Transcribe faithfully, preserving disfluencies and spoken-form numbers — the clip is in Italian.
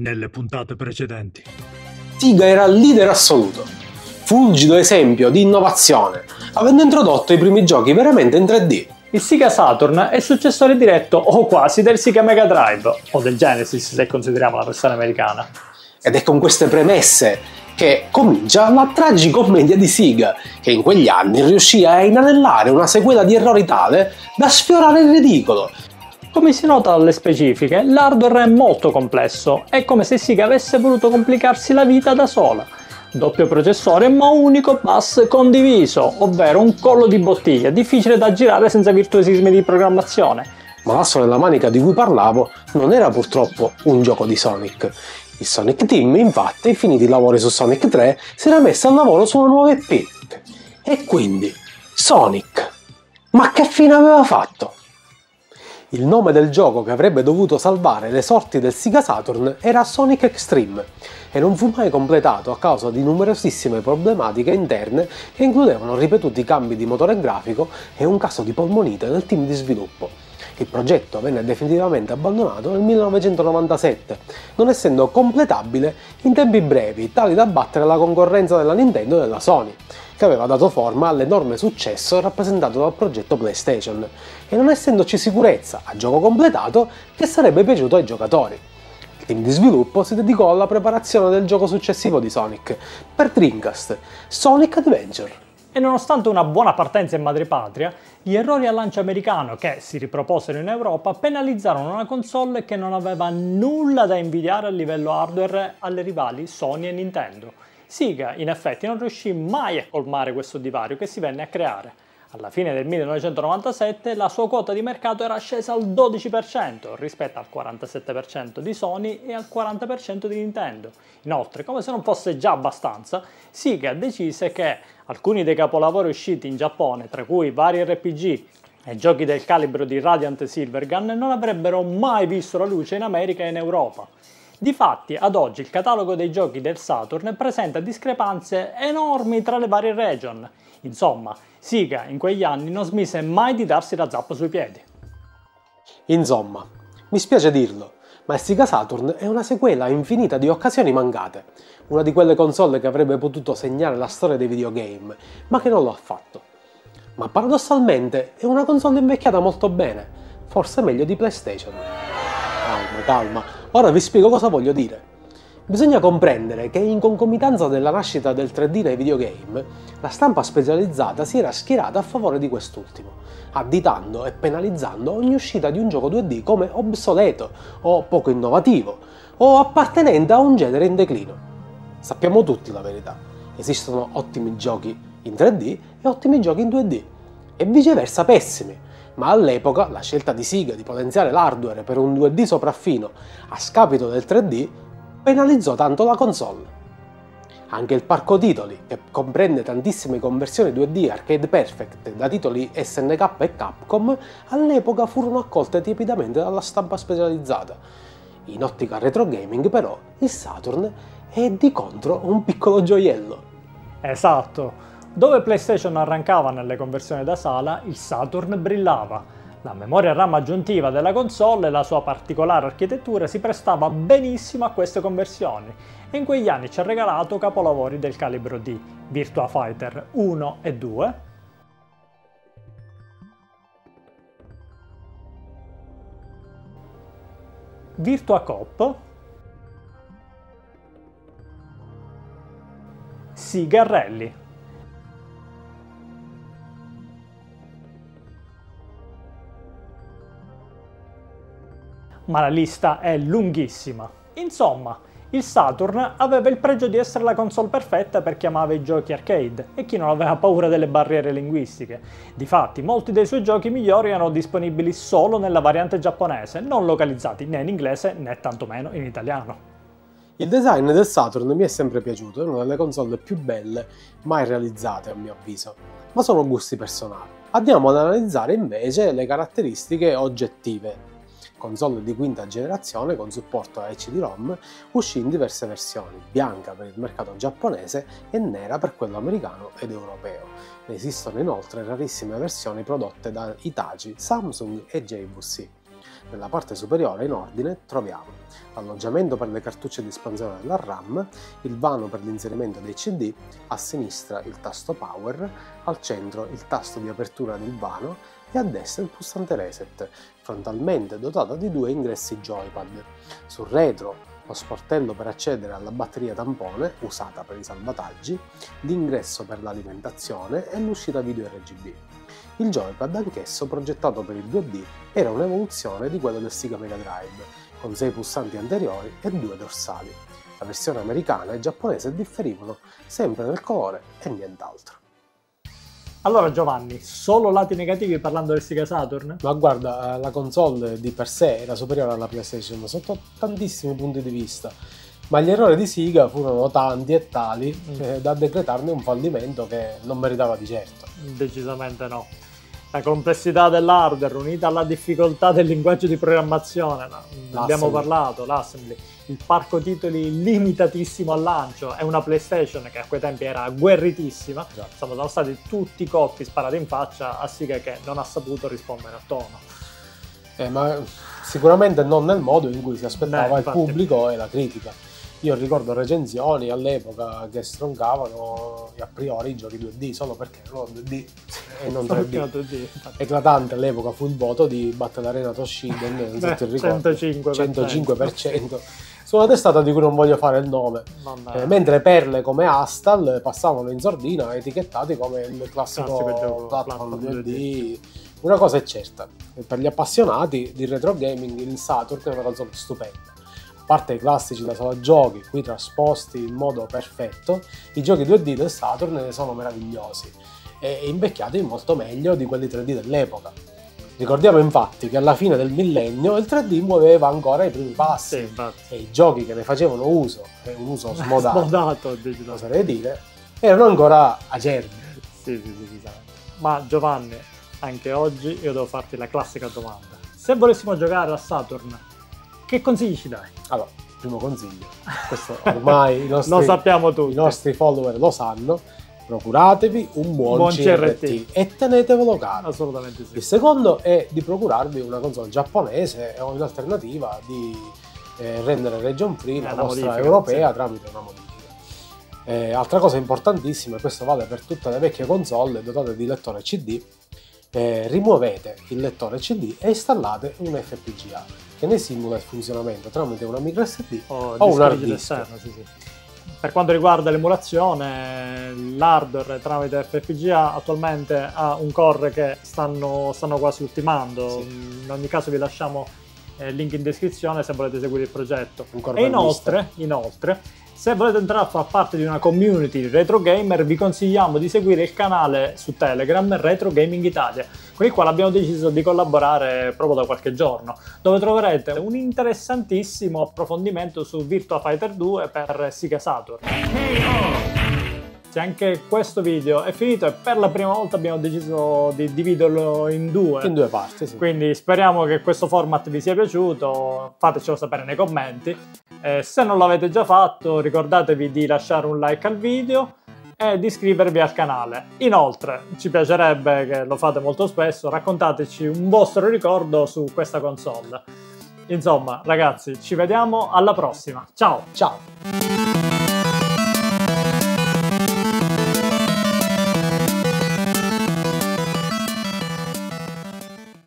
nelle puntate precedenti. Sega era il leader assoluto, fulgido esempio di innovazione, avendo introdotto i primi giochi veramente in tre D. Il Sega Saturn è il successore diretto o quasi del Sega Mega Drive, o del Genesis se consideriamo la versione americana. Ed è con queste premesse che comincia la tragicommedia di Sega, che in quegli anni riuscì a inanellare una sequela di errori tale da sfiorare il ridicolo. Come si nota dalle specifiche, l'hardware è molto complesso, è come se Sega avesse voluto complicarsi la vita da sola. Doppio processore ma unico bus condiviso, ovvero un collo di bottiglia, difficile da girare senza virtuosismi di programmazione. Ma l'asso nella manica di cui parlavo non era purtroppo un gioco di Sonic. Il Sonic Team, infatti, finiti i lavori su Sonic tre, si era messo al lavoro su una nuova E P. E quindi, Sonic, ma che fine aveva fatto? Il nome del gioco che avrebbe dovuto salvare le sorti del Sega Saturn era Sonic Extreme e non fu mai completato a causa di numerosissime problematiche interne che includevano ripetuti cambi di motore grafico e un caso di polmonite nel team di sviluppo. Il progetto venne definitivamente abbandonato nel millenovecentonovantasette, non essendo completabile in tempi brevi tali da battere la concorrenza della Nintendo e della Sony, che aveva dato forma all'enorme successo rappresentato dal progetto PlayStation, e non essendoci sicurezza a gioco completato che sarebbe piaciuto ai giocatori. Il team di sviluppo si dedicò alla preparazione del gioco successivo di Sonic, per Dreamcast, Sonic Adventure. E nonostante una buona partenza in madrepatria, gli errori al lancio americano che si riproposero in Europa penalizzarono una console che non aveva nulla da invidiare a livello hardware alle rivali Sony e Nintendo. Sega, in effetti, non riuscì mai a colmare questo divario che si venne a creare. Alla fine del millenovecentonovantasette la sua quota di mercato era scesa al dodici per cento rispetto al quarantasette per cento di Sony e al quaranta per cento di Nintendo. Inoltre, come se non fosse già abbastanza, Sega decise che alcuni dei capolavori usciti in Giappone, tra cui vari R P G e giochi del calibro di Radiant Silvergun, non avrebbero mai visto la luce in America e in Europa. Difatti, ad oggi il catalogo dei giochi del Saturn presenta discrepanze enormi tra le varie region. Insomma, Sega in quegli anni non smise mai di darsi la zappa sui piedi. Insomma, mi spiace dirlo, ma il Sega Saturn è una sequela infinita di occasioni mancate, una di quelle console che avrebbe potuto segnare la storia dei videogame, ma che non lo ha fatto. Ma paradossalmente è una console invecchiata molto bene, forse meglio di PlayStation. Calma, calma. Ora vi spiego cosa voglio dire. Bisogna comprendere che in concomitanza della nascita del tre D nei videogame, la stampa specializzata si era schierata a favore di quest'ultimo, additando e penalizzando ogni uscita di un gioco due D come obsoleto o poco innovativo, o appartenente a un genere in declino. Sappiamo tutti la verità, esistono ottimi giochi in tre D e ottimi giochi in due D, e viceversa pessimi. Ma all'epoca la scelta di Sega di potenziare l'hardware per un due D sopraffino a scapito del tre D penalizzò tanto la console. Anche il parco titoli, che comprende tantissime conversioni due D arcade perfect da titoli S N K e Capcom, all'epoca furono accolte tiepidamente dalla stampa specializzata. In ottica retro gaming, però, il Saturn è di contro un piccolo gioiello. Esatto. Dove PlayStation arrancava nelle conversioni da sala, il Saturn brillava. La memoria RAM aggiuntiva della console e la sua particolare architettura si prestava benissimo a queste conversioni e in quegli anni ci ha regalato capolavori del calibro di Virtua Fighter uno e due, Virtua Cop, Sega Rally. Ma la lista è lunghissima. Insomma, il Saturn aveva il pregio di essere la console perfetta per chi amava i giochi arcade e chi non aveva paura delle barriere linguistiche. Difatti, molti dei suoi giochi migliori erano disponibili solo nella variante giapponese, non localizzati né in inglese né tantomeno in italiano. Il design del Saturn mi è sempre piaciuto, è una delle console più belle mai realizzate a mio avviso, ma sono gusti personali. Andiamo ad analizzare invece le caratteristiche oggettive. Console di quinta generazione con supporto a acca di rom, uscì in diverse versioni, bianca per il mercato giapponese e nera per quello americano ed europeo. Ne esistono inoltre rarissime versioni prodotte da Hitachi, Samsung e J V C. Nella parte superiore, in ordine, troviamo l'alloggiamento per le cartucce di espansione della RAM, il vano per l'inserimento dei C D, a sinistra il tasto Power, al centro il tasto di apertura del vano e a destra il pulsante Reset, frontalmente dotata di due ingressi joypad. Sul retro, lo sportello per accedere alla batteria tampone, usata per i salvataggi, l'ingresso per l'alimentazione e l'uscita video R G B. Il joypad, anch'esso progettato per il due D, era un'evoluzione di quello del Sega Mega Drive, con sei pulsanti anteriori e due dorsali. La versione americana e giapponese differivano sempre nel colore e nient'altro. Allora Giovanni, solo lati negativi parlando del Sega Saturn? Ma guarda, la console di per sé era superiore alla PlayStation sotto tantissimi punti di vista, ma gli errori di Sega furono tanti e tali eh, da decretarne un fallimento che non meritava di certo. Decisamente no. La complessità dell'hardware unita alla difficoltà del linguaggio di programmazione, no? Abbiamo parlato, l'assembly, il parco titoli limitatissimo al lancio, è una PlayStation che a quei tempi era agguerritissima, esatto. Insomma, sono stati tutti colpi sparati in faccia a Sega che non ha saputo rispondere a tono. Eh, ma sicuramente non nel modo in cui si aspettava Beh, infatti... il pubblico e la critica. Io ricordo recensioni all'epoca che stroncavano a priori i giochi due D solo perché erano due D e non tre D. Eclatante all'epoca fu il voto di Battle Arena Toshinden, non so se ti ricordi, centocinque per cento, centocinque per cento su una testata di cui non voglio fare il nome, eh, mentre perle come Astal passavano in sordina etichettati come il classico gioco platform due D. Una cosa è certa, per gli appassionati di retro gaming il Saturn è una console stupenda. A parte i classici da sala giochi, qui trasposti in modo perfetto, i giochi due D del Saturn sono meravigliosi e invecchiati molto meglio di quelli tre D dell'epoca. Ricordiamo infatti che alla fine del millennio il tre D muoveva ancora i primi passi, sì, e i giochi che ne facevano uso, un uso smodato, smodato oserei dire, erano ancora acerbi. Sì, sì, sì, sì. Ma Giovanni, anche oggi io devo farti la classica domanda. Se volessimo giocare a Saturn, che consigli ci dai? Allora, primo consiglio, questo ormai i nostri, lo sappiamo tutti. I nostri follower lo sanno, procuratevi un buon, buon C R T, C R T e tenetevelo caro. Assolutamente sì. Il secondo è di procurarvi una console giapponese o in alternativa di eh, rendere region free eh, la vostra europea, sì, tramite una modifica. Eh, altra cosa importantissima, e questo vale per tutte le vecchie console dotate di lettore C D, eh, rimuovete il lettore C D e installate un F P G A. Che ne simula il funzionamento tramite una micro S D o, o un hard disk. Sì, sì. Per quanto riguarda l'emulazione, l'hardware tramite F P G A attualmente ha un core che stanno, stanno quasi ultimando. Sì. In ogni caso vi lasciamo il eh, link in descrizione se volete seguire il progetto. E inoltre, inoltre, se volete entrare a far parte di una community retro gamer, vi consigliamo di seguire il canale su Telegram Retro Gaming Italia, con il quale abbiamo deciso di collaborare proprio da qualche giorno, dove troverete un interessantissimo approfondimento su Virtua Fighter due per Sega Saturn. Se anche questo video è finito e per la prima volta abbiamo deciso di dividerlo in due. In due parti, sì. Quindi speriamo che questo format vi sia piaciuto, fatecelo sapere nei commenti. Eh, se non l'avete già fatto, ricordatevi di lasciare un like al video e di iscrivervi al canale. Inoltre, ci piacerebbe, che lo fate molto spesso, raccontateci un vostro ricordo su questa console. Insomma, ragazzi, ci vediamo alla prossima. Ciao! Ciao!